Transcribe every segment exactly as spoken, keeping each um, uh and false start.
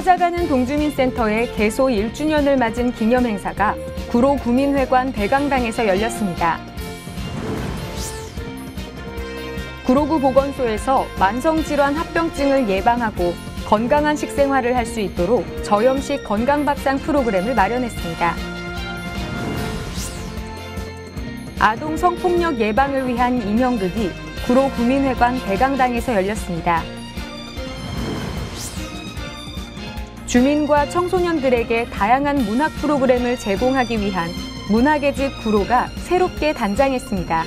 찾아가는 동주민센터의 개소 일 주년을 맞은 기념행사가 구로구민회관 대강당에서 열렸습니다. 구로구 보건소에서 만성질환 합병증을 예방하고 건강한 식생활을 할 수 있도록 저염식 건강밥상 프로그램을 마련했습니다. 아동 성폭력 예방을 위한 인형극이 구로구민회관 대강당에서 열렸습니다. 주민과 청소년들에게 다양한 문학 프로그램을 제공하기 위한 문학의 집 구로가 새롭게 단장했습니다.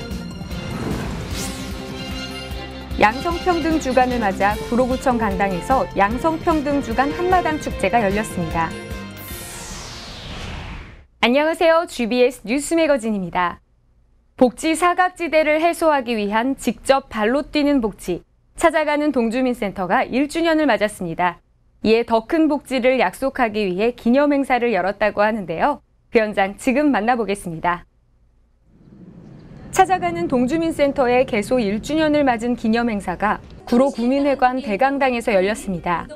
양성평등 주간을 맞아 구로구청 강당에서 양성평등 주간 한마당 축제가 열렸습니다. 안녕하세요. 지비에스 뉴스매거진입니다. 복지 사각지대를 해소하기 위한 직접 발로 뛰는 복지, 찾아가는 동주민센터가 일 주년을 맞았습니다. 이에 더 큰 복지를 약속하기 위해 기념 행사를 열었다고 하는데요. 그 현장 지금 만나보겠습니다. 찾아가는 동주민센터의 개소 일 주년을 맞은 기념 행사가 구로구민회관 대강당에서 열렸습니다.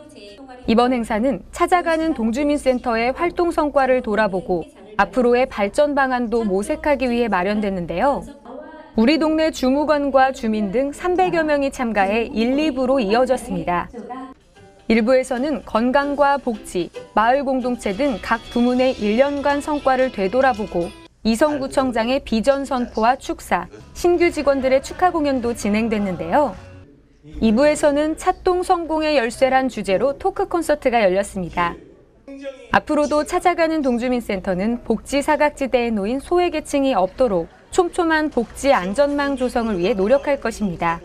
이번 행사는 찾아가는 동주민센터의 활동 성과를 돌아보고 앞으로의 발전 방안도 모색하기 위해 마련됐는데요. 우리 동네 주무관과 주민 등 삼백여 명이 참가해 일, 이 부로 이어졌습니다. 일 부에서는 건강과 복지, 마을 공동체 등 각 부문의 일 년간 성과를 되돌아보고 이성구청장의 비전 선포와 축사, 신규 직원들의 축하 공연도 진행됐는데요. 이 부에서는 찻동 성공의 열쇠란 주제로 토크 콘서트가 열렸습니다. 앞으로도 찾아가는 동주민센터는 복지 사각지대에 놓인 소외계층이 없도록 촘촘한 복지 안전망 조성을 위해 노력할 것입니다.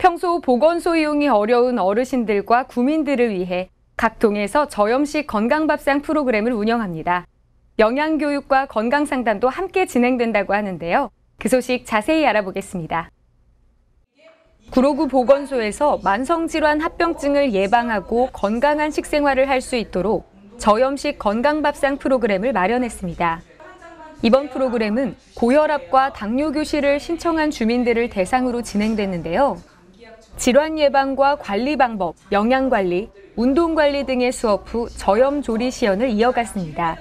평소 보건소 이용이 어려운 어르신들과 구민들을 위해 각 동에서 저염식 건강밥상 프로그램을 운영합니다. 영양교육과 건강상담도 함께 진행된다고 하는데요. 그 소식 자세히 알아보겠습니다. 구로구 보건소에서 만성질환 합병증을 예방하고 건강한 식생활을 할 수 있도록 저염식 건강밥상 프로그램을 마련했습니다. 이번 프로그램은 고혈압과 당뇨 교실을 신청한 주민들을 대상으로 진행됐는데요. 질환 예방과 관리 방법, 영양관리, 운동관리 등의 수업 후 저염 조리 시연을 이어갔습니다.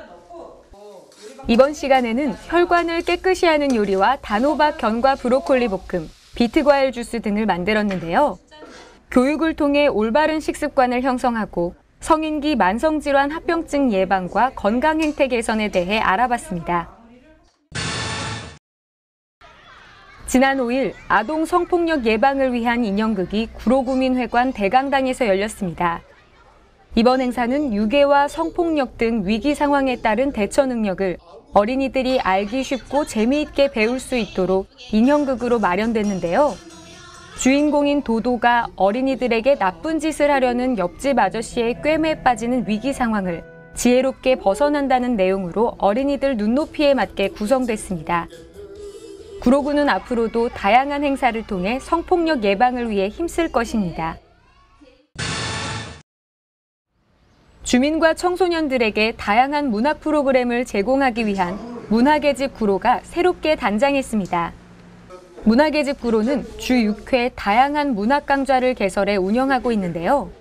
이번 시간에는 혈관을 깨끗이 하는 요리와 단호박 견과 브로콜리 볶음, 비트과일 주스 등을 만들었는데요. 교육을 통해 올바른 식습관을 형성하고 성인기 만성질환 합병증 예방과 건강 행태 개선에 대해 알아봤습니다. 지난 오 일 아동 성폭력 예방을 위한 인형극이 구로구민회관 대강당에서 열렸습니다. 이번 행사는 유괴와 성폭력 등 위기 상황에 따른 대처 능력을 어린이들이 알기 쉽고 재미있게 배울 수 있도록 인형극으로 마련됐는데요. 주인공인 도도가 어린이들에게 나쁜 짓을 하려는 옆집 아저씨의 꿰매에 빠지는 위기 상황을 지혜롭게 벗어난다는 내용으로 어린이들 눈높이에 맞게 구성됐습니다. 구로구는 앞으로도 다양한 행사를 통해 성폭력 예방을 위해 힘쓸 것입니다. 주민과 청소년들에게 다양한 문학 프로그램을 제공하기 위한 문학의 집 구로가 새롭게 단장했습니다. 문학의 집 구로는 주 육 회 다양한 문학 강좌를 개설해 운영하고 있는데요.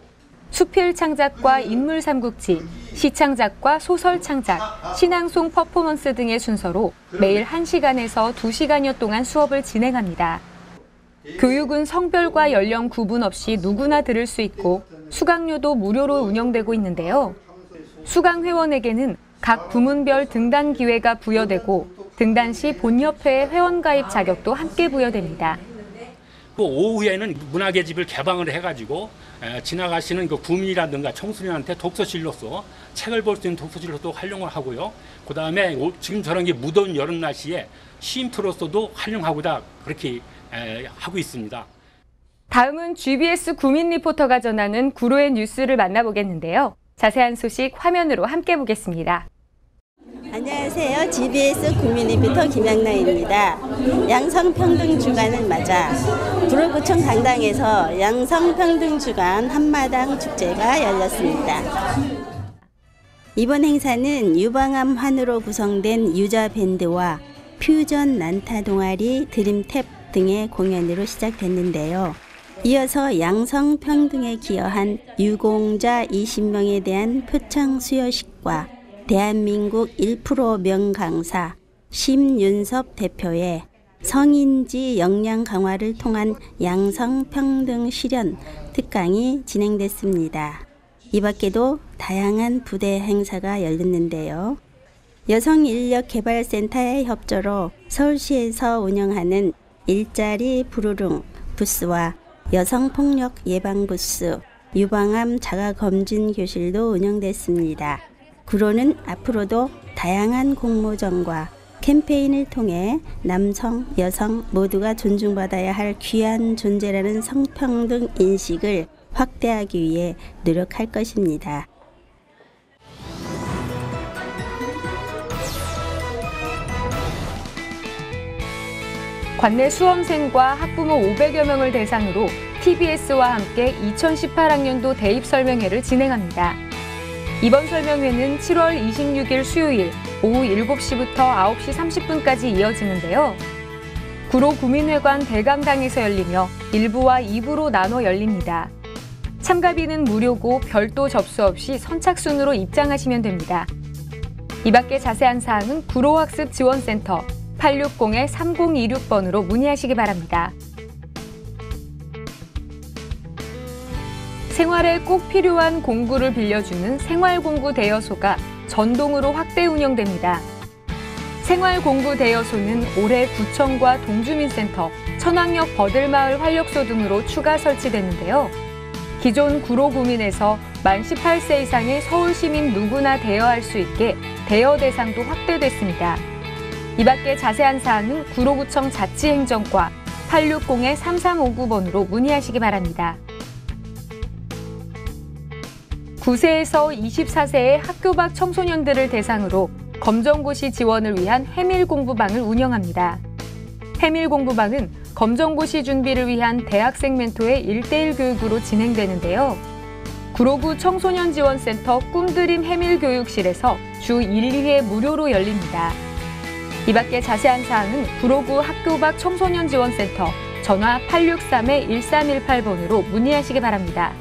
수필 창작과 인물 삼국지, 시창작과 소설 창작, 신앙송 퍼포먼스 등의 순서로 매일 한 시간에서 두 시간여 동안 수업을 진행합니다. 교육은 성별과 연령 구분 없이 누구나 들을 수 있고 수강료도 무료로 운영되고 있는데요. 수강 회원에게는 각 부문별 등단 기회가 부여되고 등단 시 본협회의 회원가입 자격도 함께 부여됩니다. 그 오후에는 문학의 집을 개방을 해가지고 지나가시는 그 구민이라든가 청소년한테 독서실로서 책을 볼 수 있는 독서실로도 활용을 하고요. 그 다음에 지금처럼 게 무더운 여름 날씨에 시인프로서도 활용하고다 그렇게 하고 있습니다. 다음은 지비에스 구민 리포터가 전하는 구로의 뉴스를 만나보겠는데요. 자세한 소식 화면으로 함께 보겠습니다. 안녕하세요. 지비에스 구민 리포터 김양나입니다. 양성평등 주간을 맞아 구로구청 강당에서 양성평등 주간 한마당 축제가 열렸습니다. 이번 행사는 유방암 환우로 구성된 유저 밴드와 퓨전 난타 동아리, 드림탭 등의 공연으로 시작됐는데요. 이어서 양성평등에 기여한 유공자 이십 명에 대한 표창 수여식과 대한민국 일 퍼센트 명강사 심윤섭 대표의 성인지 역량 강화를 통한 양성평등 실현 특강이 진행됐습니다. 이 밖에도 다양한 부대 행사가 열렸는데요. 여성인력개발센터의 협조로 서울시에서 운영하는 일자리 부르릉 부스와 여성폭력 예방 부스, 유방암 자가검진 교실도 운영됐습니다. 구로는 앞으로도 다양한 공모전과 캠페인을 통해 남성, 여성 모두가 존중받아야 할 귀한 존재라는 성평등 인식을 확대하기 위해 노력할 것입니다. 관내 수험생과 학부모 오백여 명을 대상으로 티비에스와 함께 이천십팔 학년도 대입 설명회를 진행합니다. 이번 설명회는 칠월 이십육일 수요일 오후 일곱 시부터 아홉 시 삼십 분까지 이어지는데요. 구로구민회관 대강당에서 열리며 일 부와 이 부로 나눠 열립니다. 참가비는 무료고 별도 접수 없이 선착순으로 입장하시면 됩니다. 이 밖에 자세한 사항은 구로학습지원센터 팔육공 삼공이육 번으로 문의하시기 바랍니다. 생활에 꼭 필요한 공구를 빌려주는 생활공구 대여소가 전동으로 확대 운영됩니다. 생활공구 대여소는 올해 구청과 동주민센터, 천왕역 버들마을 활력소 등으로 추가 설치되는데요. 기존 구로구민에서 만 십팔 세 이상의 서울시민 누구나 대여할 수 있게 대여 대상도 확대됐습니다. 이 밖에 자세한 사항은 구로구청 자치행정과 팔육공 삼삼오구 번으로 문의하시기 바랍니다. 구 세에서 이십사 세의 학교 밖 청소년들을 대상으로 검정고시 지원을 위한 해밀공부방을 운영합니다. 해밀공부방은 검정고시 준비를 위한 대학생 멘토의 일대일 교육으로 진행되는데요. 구로구 청소년지원센터 꿈드림 해밀교육실에서 주 일, 이 회 무료로 열립니다. 이 밖에 자세한 사항은 구로구 학교 밖 청소년지원센터 전화 팔육삼 일삼일팔 번으로 문의하시기 바랍니다.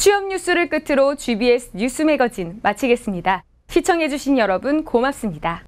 취업 뉴스를 끝으로 지비에스 뉴스 매거진 마치겠습니다. 시청해주신 여러분 고맙습니다.